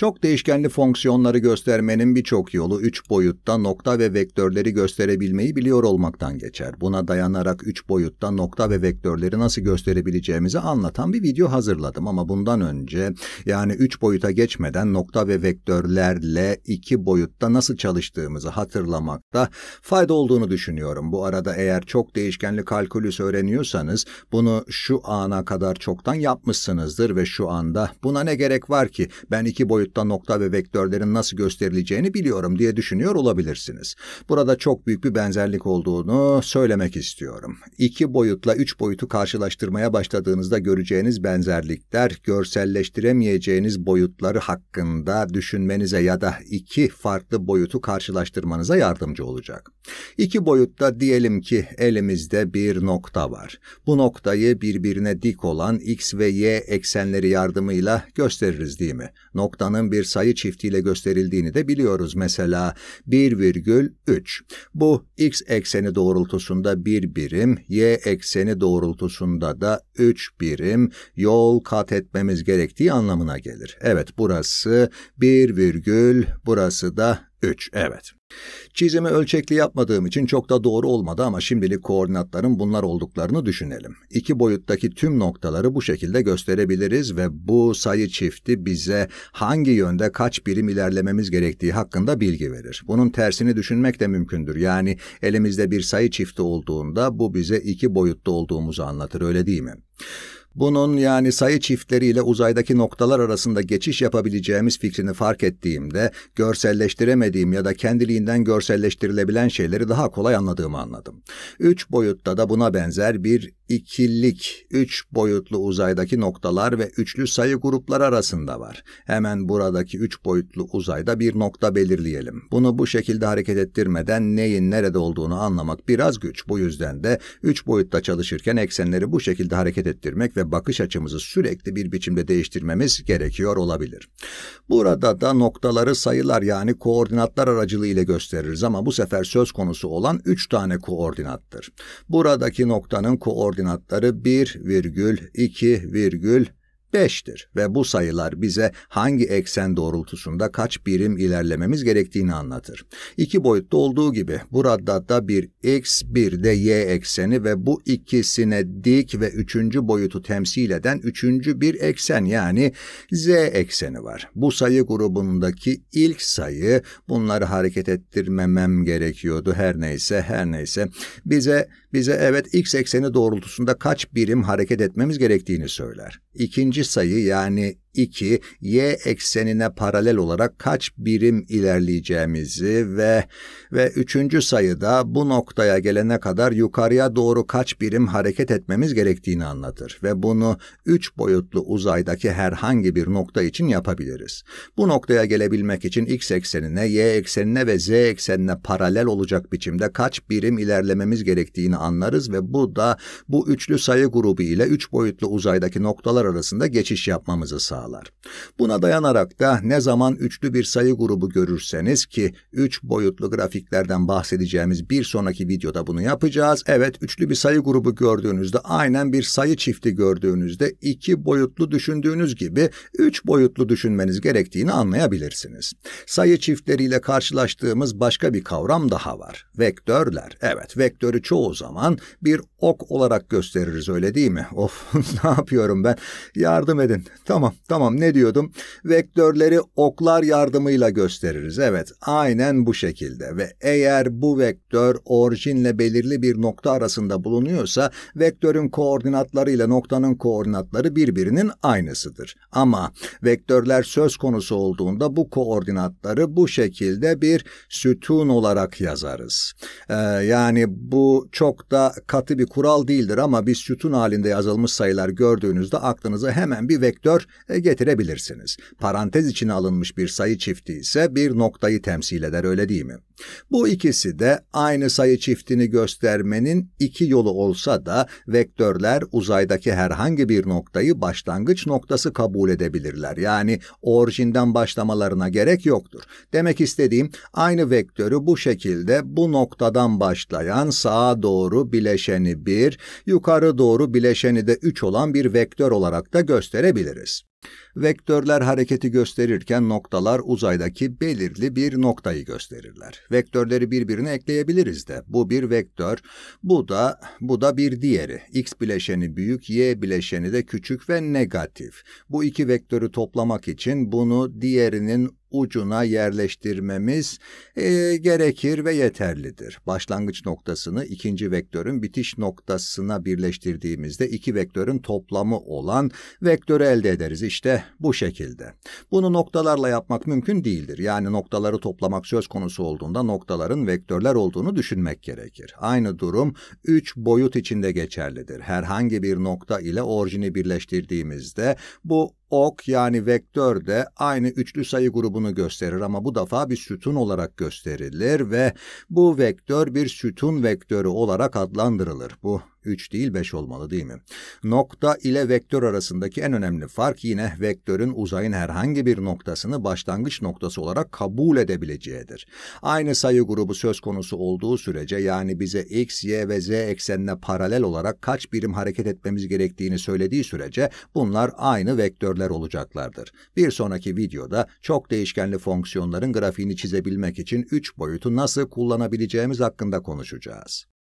Çok değişkenli fonksiyonları göstermenin birçok yolu 3 boyutta nokta ve vektörleri gösterebilmeyi biliyor olmaktan geçer. Buna dayanarak 3 boyutta nokta ve vektörleri nasıl gösterebileceğimizi anlatan bir video hazırladım ama bundan önce, yani 3 boyuta geçmeden nokta ve vektörlerle 2 boyutta nasıl çalıştığımızı hatırlamakta fayda olduğunu düşünüyorum. Bu arada eğer çok değişkenli kalkülüs öğreniyorsanız bunu şu ana kadar çoktan yapmışsınızdır ve şu anda buna ne gerek var ki, ben 2 boyutta nokta ve vektörlerin nasıl gösterileceğini biliyorum diye düşünüyor olabilirsiniz. Burada çok büyük bir benzerlik olduğunu söylemek istiyorum. 2 boyutla 3 boyutu karşılaştırmaya başladığınızda göreceğiniz benzerlikler, görselleştiremeyeceğiniz boyutları hakkında düşünmenize ya da 2 farklı boyutu karşılaştırmanıza yardımcı olacak. 2 boyutta diyelim ki elimizde bir nokta var. Bu noktayı birbirine dik olan x ve y eksenleri yardımıyla gösteririz değil mi? Noktanın bir sayı çiftiyle gösterildiğini de biliyoruz. Mesela 1,3. Bu x ekseni doğrultusunda 1 birim, y ekseni doğrultusunda da 3 birim yol kat etmemiz gerektiği anlamına gelir. Evet, burası 1, burası da 3. Evet. Çizimi ölçekli yapmadığım için çok da doğru olmadı ama şimdilik koordinatların bunlar olduklarını düşünelim. 2 boyuttaki tüm noktaları bu şekilde gösterebiliriz ve bu sayı çifti bize hangi yönde kaç birim ilerlememiz gerektiği hakkında bilgi verir. Bunun tersini düşünmek de mümkündür. Yani elimizde bir sayı çifti olduğunda bu bize 2 boyutta olduğumuzu anlatır, öyle değil mi? Bunun, yani sayı çiftleriyle uzaydaki noktalar arasında geçiş yapabileceğimiz fikrini fark ettiğimde görselleştiremediğim ya da kendiliğinden görselleştirilebilen şeyleri daha kolay anladığımı anladım. 3 boyutta da buna benzer bir ikilik 3 boyutlu uzaydaki noktalar ve üçlü sayı grupları arasında var. Hemen buradaki 3 boyutlu uzayda bir nokta belirleyelim. Bunu bu şekilde hareket ettirmeden neyin nerede olduğunu anlamak biraz güç. Bu yüzden de 3 boyutta çalışırken eksenleri bu şekilde hareket ettirmek ve bakış açımızı sürekli bir biçimde değiştirmemiz gerekiyor olabilir. Burada da noktaları sayılar, yani koordinatlar aracılığıyla gösteririz ama bu sefer söz konusu olan 3 tane koordinattır. Buradaki noktanın koordinatları 1,2,5'tir ve bu sayılar bize hangi eksen doğrultusunda kaç birim ilerlememiz gerektiğini anlatır. 2 boyutta olduğu gibi burada da bir x, bir de y ekseni ve bu ikisine dik ve 3. boyutu temsil eden 3. bir eksen, yani z ekseni var. Bu sayı grubundaki ilk sayı, bunları hareket ettirmemem gerekiyordu, her neyse bize evet x ekseni doğrultusunda kaç birim hareket etmemiz gerektiğini söyler. İkinci sayı, yani 2, y eksenine paralel olarak kaç birim ilerleyeceğimizi ve 3. sayıda bu noktaya gelene kadar yukarıya doğru kaç birim hareket etmemiz gerektiğini anlatır ve bunu 3 boyutlu uzaydaki herhangi bir nokta için yapabiliriz. Bu noktaya gelebilmek için x eksenine, y eksenine ve z eksenine paralel olacak biçimde kaç birim ilerlememiz gerektiğini anlarız ve bu da bu üçlü sayı grubu ile 3 boyutlu uzaydaki noktalar arasında geçiş yapmamızı sağlar. Buna dayanarak da ne zaman üçlü bir sayı grubu görürseniz, ki 3 boyutlu grafiklerden bahsedeceğimiz bir sonraki videoda bunu yapacağız. Evet, üçlü bir sayı grubu gördüğünüzde, aynen bir sayı çifti gördüğünüzde 2 boyutlu düşündüğünüz gibi 3 boyutlu düşünmeniz gerektiğini anlayabilirsiniz. Sayı çiftleriyle karşılaştığımız başka bir kavram daha var. Vektörler. Evet, vektörü çoğu zaman bir ok olarak gösteririz, öyle değil mi? Of ne yapıyorum ben? Yardım edin. Tamam, ne diyordum? Vektörleri oklar yardımıyla gösteririz. Evet, aynen bu şekilde ve eğer bu vektör orijinle belirli bir nokta arasında bulunuyorsa, vektörün koordinatları ile noktanın koordinatları birbirinin aynısıdır. Ama vektörler söz konusu olduğunda bu koordinatları bu şekilde bir sütun olarak yazarız. Yani bu çok da katı bir kural değildir ama bir sütun halinde yazılmış sayılar gördüğünüzde aklınıza hemen bir vektör getirebilirsiniz. Parantez içine alınmış bir sayı çifti ise bir noktayı temsil eder, öyle değil mi? Bu ikisi de aynı sayı çiftini göstermenin 2 yolu olsa da vektörler uzaydaki herhangi bir noktayı başlangıç noktası kabul edebilirler. Yani orijinden başlamalarına gerek yoktur. Demek istediğim, aynı vektörü bu şekilde bu noktadan başlayan, sağa doğru bileşeni 1, yukarı doğru bileşeni de 3 olan bir vektör olarak da gösterebiliriz. Vektörler hareketi gösterirken noktalar uzaydaki belirli bir noktayı gösterirler. Vektörleri birbirine ekleyebiliriz de. Bu bir vektör, bu da bir diğeri. X bileşeni büyük, Y bileşeni de küçük ve negatif. Bu iki vektörü toplamak için bunu diğerinin ucuna yerleştirmemiz gerekir ve yeterlidir. Başlangıç noktasını ikinci vektörün bitiş noktasına birleştirdiğimizde iki vektörün toplamı olan vektörü elde ederiz. İşte bu şekilde. Bunu noktalarla yapmak mümkün değildir. Yani noktaları toplamak söz konusu olduğunda noktaların vektörler olduğunu düşünmek gerekir. Aynı durum 3 boyut içinde geçerlidir. Herhangi bir nokta ile orijini birleştirdiğimizde bu ok yani vektör de aynı üçlü sayı grubunu gösterir ama bu defa bir sütun olarak gösterilir ve bu vektör bir sütun vektörü olarak adlandırılır. Bu 3 değil 5 olmalı değil mi? Nokta ile vektör arasındaki en önemli fark yine vektörün uzayın herhangi bir noktasını başlangıç noktası olarak kabul edebileceğidir. Aynı sayı grubu söz konusu olduğu sürece yani bize x, y ve z eksenine paralel olarak kaç birim hareket etmemiz gerektiğini söylediği sürece bunlar aynı vektörler olacaklardır. Bir sonraki videoda çok değişkenli fonksiyonların grafiğini çizebilmek için 3 boyutu nasıl kullanabileceğimiz hakkında konuşacağız.